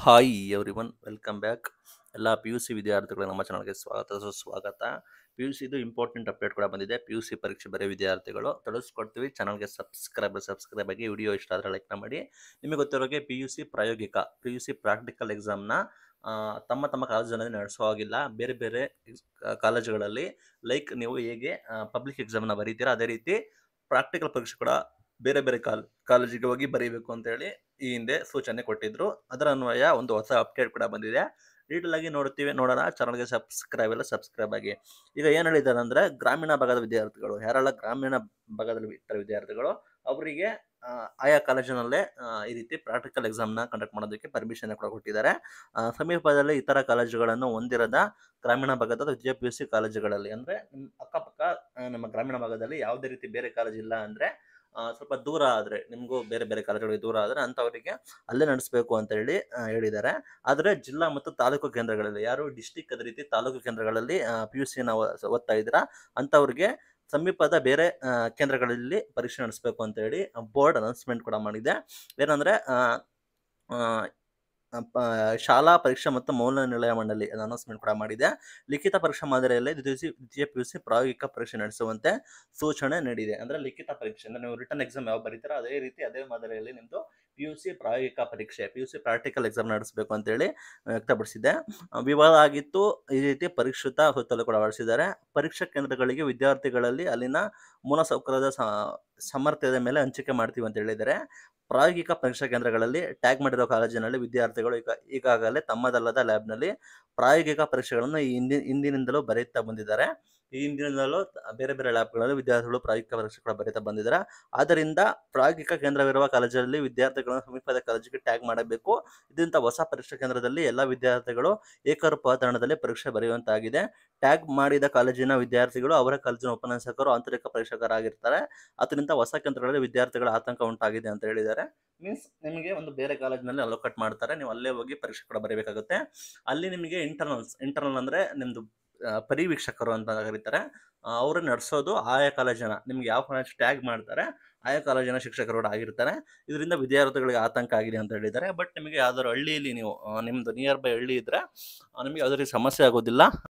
Hi everyone, welcome back. Ella PUC ವಿದ್ಯಾರ್ಥಿಗಳಿಗೆ ನಮ್ಮ ಚಾನೆಲ್ಗೆ ಸ್ವಾಗತ. PUC ಇದು ಇಂಪಾರ್ಟೆಂಟ್ ಅಪ್ಡೇಟ್ ಕೂಡ ಬಂದಿದೆ. PUC ಪರೀಕ್ಷೆ ಬರೆಯುವ ವಿದ್ಯಾರ್ಥಿಗಳು ತಿಳಿಸ್ಕೊಡ್ತೀವಿ. ಚಾನೆಲ್ಗೆ ಸಬ್ಸ್ಕ್ರೈಬ್ ಆಗಿ, ವಿಡಿಯೋ ಇಷ್ಟ ಆದರೆ ಲೈಕ್ ಮಾಡಿ. ನಿಮಗೆ ಗೊತ್ತಿರೋಗೆ PUC ಪ್ರಾಯೋಗಿಕ, PUC ಪ್ರಾಕ್ಟಿಕಲ್ ಎಕ್ಸಾಮ್ ನ ತಮ್ಮ ಕಾಲೇಜಿನಲ್ಲಿ ನಡೆಸೋ ಹಾಗಿಲ್ಲ. ಬೇರೆ ಕಾಲೇಜುಗಳಲ್ಲಿ ಲೈಕ್ ನೀವು ಹೇಗೆ ಪಬ್ಲಿಕ್ ಎಕ್ಸಾಮ್ ನ ಬರೀತೀರಾ ಅದೇ ರೀತಿ ಪ್ರಾಕ್ಟಿಕಲ್ ಪರೀಕ್ಷೆ ಕೂಡ ಬೇರೆ ಕಾಲೇಜಿಗೆ ಹೋಗಿ ಬರೀಬೇಕು ಅಂತ ಹೇಳಿ ಈ ಹಿಂದೆ ಸೂಚನೆ ಕೊಟ್ಟಿದ್ರು. ಅದರ ಅನ್ವಯ ಒಂದು ಹೊಸ ಅಪ್ಡೇಟ್ ಕೂಡ ಬಂದಿದೆ. ಡೀಟೇಲ್ ಆಗಿ ನೋಡೋಣ. ಚಾನಲ್ಗೆ ಸಬ್ಸ್ಕ್ರೈಬ್ ಆಗಿ. ಈಗ ಏನ್ ಹೇಳಿದ್ದಾರೆ ಅಂದ್ರೆ, ಗ್ರಾಮೀಣ ಭಾಗದ ವಿದ್ಯಾರ್ಥಿಗಳು, ಯಾರೆಲ್ಲ ಗ್ರಾಮೀಣ ಭಾಗದಲ್ಲಿ ಇರ್ತಾರೆ ವಿದ್ಯಾರ್ಥಿಗಳು, ಅವರಿಗೆ ಆಯಾ ಕಾಲೇಜಿನಲ್ಲೇ ಈ ರೀತಿ ಪ್ರಾಕ್ಟಿಕಲ್ ಎಕ್ಸಾಮ್ ನ ಕಂಡಕ್ಟ್ ಮಾಡೋದಕ್ಕೆ ಪರ್ಮಿಷನ್ ಕೂಡ ಕೊಟ್ಟಿದ್ದಾರೆ. ಸಮೀಪದಲ್ಲಿ ಇತರ ಕಾಲೇಜುಗಳನ್ನು ಹೊಂದಿರದ ಗ್ರಾಮೀಣ ಭಾಗದ PUC ಕಾಲೇಜುಗಳಲ್ಲಿ, ಅಂದ್ರೆ ಅಕ್ಕಪಕ್ಕ ನಮ್ಮ ಗ್ರಾಮೀಣ ಭಾಗದಲ್ಲಿ ಯಾವುದೇ ರೀತಿ ಬೇರೆ ಕಾಲೇಜ್ ಇಲ್ಲ ಅಂದ್ರೆ, ಸ್ವಲ್ಪ ದೂರ ಆದರೆ, ನಿಮಗೂ ಬೇರೆ ಕಾಲೇಜುಗಳಿಗೆ ದೂರ ಆದರೆ ಅಂಥವರಿಗೆ ಅಲ್ಲೇ ನಡೆಸಬೇಕು ಅಂತ ಹೇಳಿ ಹೇಳಿದ್ದಾರೆ. ಆದರೆ ಜಿಲ್ಲಾ ಮತ್ತು ತಾಲೂಕು ಕೇಂದ್ರಗಳಲ್ಲಿ, ಯಾರು ಡಿಸ್ಟಿಕ್ ಅದೇ ರೀತಿ ತಾಲೂಕು ಕೇಂದ್ರಗಳಲ್ಲಿ PUC ನ ಓದ್ತಾ ಇದ್ದೀರಾ ಅಂಥವ್ರಿಗೆ ಸಮೀಪದ ಬೇರೆ ಕೇಂದ್ರಗಳಲ್ಲಿ ಪರೀಕ್ಷೆ ನಡೆಸಬೇಕು ಅಂತ ಹೇಳಿ ಬೋರ್ಡ್ ಅನೌನ್ಸ್ಮೆಂಟ್ ಕೂಡ ಮಾಡಿದೆ. ಏನಂದರೆ, ಶಾಲಾ ಪರೀಕ್ಷಾ ಮತ್ತು ಮೌಲ್ಯನಿರ್ಣಯ ಮಂಡಳಿ ಅನೌನ್ಸ್ಮೆಂಟ್ ಕೂಡ ಮಾಡಿದೆ. ಲಿಖಿತ ಪರೀಕ್ಷಾ ಮಾದರಿಯಲ್ಲಿ ದ್ವಿತೀಯ PUC ಪ್ರಾಯೋಗಿಕ ಪರೀಕ್ಷೆ ನಡೆಸುವಂತೆ ಸೂಚನೆ ನೀಡಿದೆ. ಅಂದರೆ ಲಿಖಿತ ಪರೀಕ್ಷೆ, ನೀವು ರಿಟರ್ನ್ ಎಕ್ಸಾಮ್ ಯಾವ ಬರೀತೀರಾ ಅದೇ ಮಾದರಿಯಲ್ಲಿ ನಿಮ್ಮದು PUC ಪ್ರಾಯೋಗಿಕ ಪರೀಕ್ಷೆ, PUC ಪ್ರಾಕ್ಟಿಕಲ್ ಎಕ್ಸಾಮ್ ನಡೆಸಬೇಕು ಅಂತೇಳಿ ವ್ಯಕ್ತಪಡಿಸಿದೆ. ವಿವಾದ ಆಗಿತ್ತು. ಈ ರೀತಿ ಪರಿಷ್ಕೃತ ಹೊತ್ತಲು ಕೂಡ ಹೊರಡಿಸಿದ್ದಾರೆ. ಪರೀಕ್ಷಾ ಕೇಂದ್ರಗಳಿಗೆ ವಿದ್ಯಾರ್ಥಿಗಳಲ್ಲಿ ಅಲ್ಲಿನ ಮೂಲಸೌಕರ್ಯದ ಸಾಮರ್ಥ್ಯದ ಮೇಲೆ ಹಂಚಿಕೆ ಮಾಡ್ತೀವಿ ಅಂತ ಹೇಳಿದರೆ, ಪ್ರಾಯೋಗಿಕ ಪರೀಕ್ಷಾ ಕೇಂದ್ರಗಳಲ್ಲಿ ಟ್ಯಾಗ್ ಮಾಡಿರೋ ಕಾಲೇಜಿನಲ್ಲಿ ವಿದ್ಯಾರ್ಥಿಗಳು ಈಗಾಗಲೇ ತಮ್ಮದಲ್ಲದ ಲ್ಯಾಬ್ನಲ್ಲಿ ಪ್ರಾಯೋಗಿಕ ಪರೀಕ್ಷೆಗಳನ್ನು ಹಿಂದಿನಿಂದಲೂ ಬರೆಯುತ್ತಾ ಬಂದಿದ್ದಾರೆ. ಹಿಂದಿನಿಂದಲೂ ಬೇರೆ ಲ್ಯಾಬ್ಗಳಲ್ಲಿ ವಿದ್ಯಾರ್ಥಿಗಳು ಪ್ರಾಯೋಗಿಕ ಪರೀಕ್ಷೆಗಳು ಬರೀತಾ ಬಂದಿದ್ದಾರೆ. ಆದ್ದರಿಂದ ಪ್ರಾಯೋಗಿಕ ಕೇಂದ್ರವಿರುವ ಕಾಲೇಜಲ್ಲಿ ವಿದ್ಯಾರ್ಥಿಗಳನ್ನು ಸಮೀಪದ ಕಾಲೇಜಿಗೆ ಟ್ಯಾಗ್ ಮಾಡಬೇಕು. ಇದರಿಂದ ಹೊಸ ಪರೀಕ್ಷಾ ಕೇಂದ್ರದಲ್ಲಿ ಎಲ್ಲ ವಿದ್ಯಾರ್ಥಿಗಳು ಏಕರೂಪದಲ್ಲಿ ಪರೀಕ್ಷೆ ಬರೆಯುವಂತಾಗಿದೆ. ಟ್ಯಾಗ್ ಮಾಡಿದ ಕಾಲೇಜಿನ ವಿದ್ಯಾರ್ಥಿಗಳು ಅವರ ಕಾಲೇಜಿನ ಉಪನ್ಯಾಸಕರು, ಆಂತರಿಕ ಪರೀಕ್ಷಕರಾಗಿರ್ತಾರೆ. ಅದರಿಂದ ಹೊಸ ಕೇಂದ್ರಗಳಲ್ಲಿ ವಿದ್ಯಾರ್ಥಿಗಳ ಆತಂಕ ಉಂಟಾಗಿದೆ ಅಂತ ಹೇಳಿದ್ದಾರೆ. ಮೀನ್ಸ್ ನಿಮಗೆ ಒಂದು ಬೇರೆ ಕಾಲೇಜಿನಲ್ಲಿ ಅಲೋಕೇಟ್ ಮಾಡ್ತಾರೆ, ನೀವು ಅಲ್ಲೇ ಹೋಗಿ ಪರೀಕ್ಷೆ ಕೂಡ ಬರೀಬೇಕಾಗುತ್ತೆ. ಅಲ್ಲಿ ನಿಮಗೆ ಇಂಟರ್ನಲ್ ಅಂದರೆ ನಿಮ್ಮದು ಪರಿವೀಕ್ಷಕರು ಅಂತ ಕರೀತಾರೆ. ಅವರು ನಡೆಸೋದು ಆಯಾ ಕಾಲೇಜಿನ, ನಿಮ್ಗೆ ಯಾವ ಕಾಲೇಜ್ ಟ್ಯಾಗ್ ಮಾಡ್ತಾರೆ ಆಯಾ ಕಾಲೇಜಿನ ಶಿಕ್ಷಕರು ಕೂಡ ಆಗಿರ್ತಾರೆ. ಇದರಿಂದ ವಿದ್ಯಾರ್ಥಿಗಳಿಗೆ ಆತಂಕ ಆಗಿದೆ ಅಂತ ಹೇಳಿದ್ದಾರೆ. ಬಟ್ ನಿಮಗೆ ಯಾವ್ದಾದ್ರು ಹಳ್ಳಿಯಲ್ಲಿ, ನಿಮ್ಮದು ನಿಯರ್ ಬೈ ಹಳ್ಳಿ ಇದ್ದರೆ ನಿಮಗೆ ಯಾವುದೇ ಸಮಸ್ಯೆ ಆಗೋದಿಲ್ಲ.